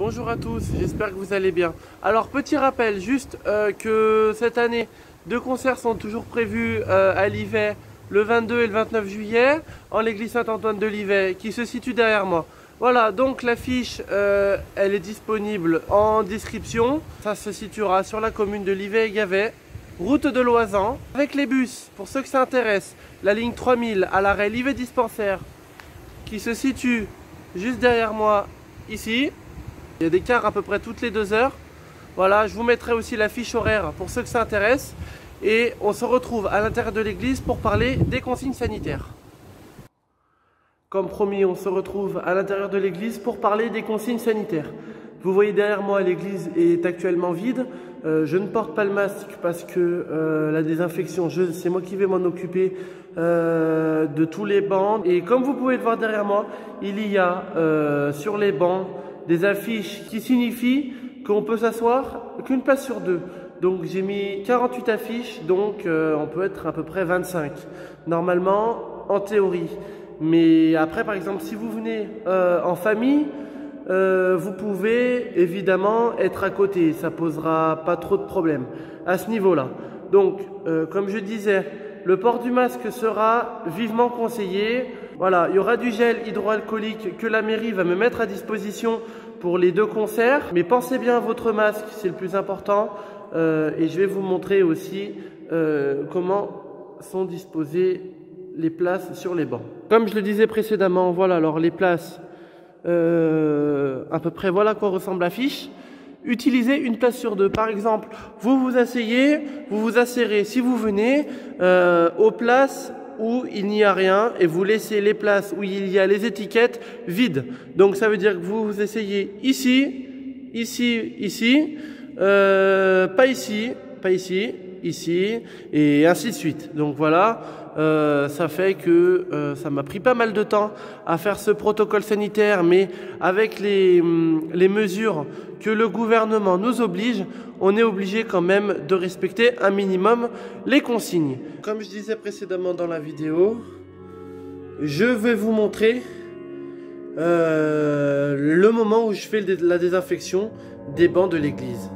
Bonjour à tous, j'espère que vous allez bien. Alors petit rappel, juste que cette année, 2 concerts sont toujours prévus à Livet le 22 et le 29 juillet en l'église Saint-Antoine de Livet qui se situe derrière moi. Voilà, donc l'affiche, elle est disponible en description. Ça se situera sur la commune de Livet-Gavet, route de Loisans, avec les bus, pour ceux que ça intéresse, la ligne 3000 à l'arrêt Livet Dispensaire, qui se situe juste derrière moi, ici. Il y a des cars à peu près toutes les 2 heures. Voilà, je vous mettrai aussi la fiche horaire pour ceux que ça intéresse. Et on se retrouve à l'intérieur de l'église pour parler des consignes sanitaires. Comme promis, on se retrouve à l'intérieur de l'église pour parler des consignes sanitaires. Vous voyez derrière moi, l'église est actuellement vide. Je ne porte pas le masque parce que la désinfection, c'est moi qui vais m'en occuper de tous les bancs. Et comme vous pouvez le voir derrière moi, il y a sur les bancs des affiches qui signifient qu'on peut s'asseoir qu'une place sur 2. Donc j'ai mis 48 affiches, donc on peut être à peu près 25. Normalement, en théorie. Mais après, par exemple, si vous venez en famille, vous pouvez évidemment être à côté. Ça posera pas trop de problèmes à ce niveau-là. Donc, comme je disais, le port du masque sera vivement conseillé. Voilà, il y aura du gel hydroalcoolique que la mairie va me mettre à disposition pour les 2 concerts. Mais pensez bien à votre masque, c'est le plus important. Et je vais vous montrer aussi comment sont disposées les places sur les bancs. Comme je le disais précédemment, voilà, alors les places, à peu près voilà quoi ressemble l'affiche. Utilisez une place sur 2. Par exemple, vous vous asseyez, vous vous asserrez si vous venez aux places où il n'y a rien et vous laissez les places où il y a les étiquettes vides. Donc ça veut dire que vous vous asseyez ici, ici, ici, pas ici, pas ici, ici, et ainsi de suite. Donc voilà, ça fait que ça m'a pris pas mal de temps à faire ce protocole sanitaire, mais avec les mesures que le gouvernement nous oblige, on est obligé quand même de respecter un minimum les consignes. Comme je disais précédemment dans la vidéo, je vais vous montrer le moment où je fais la désinfection des bancs de l'église.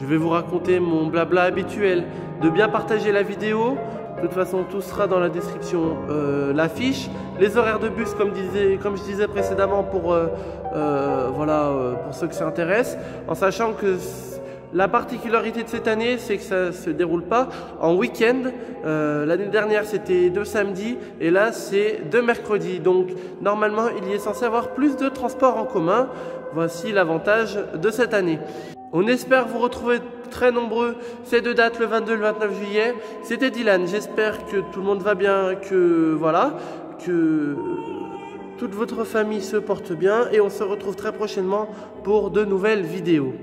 Je vais vous raconter mon blabla habituel, de bien partager la vidéo. De toute façon, tout sera dans la description, l'affiche, les horaires de bus comme je disais précédemment pour voilà pour ceux que ça intéresse, en sachant que La particularité de cette année, c'est que ça ne se déroule pas en week-end. L'année dernière, c'était 2 samedis et là, c'est 2 mercredis. Donc, normalement, il y est censé avoir plus de transports en commun. Voici l'avantage de cette année. On espère vous retrouver très nombreux ces 2 dates, le 22 et le 29 juillet. C'était Dylan. J'espère que tout le monde va bien, que voilà, que toute votre famille se porte bien et on se retrouve très prochainement pour de nouvelles vidéos.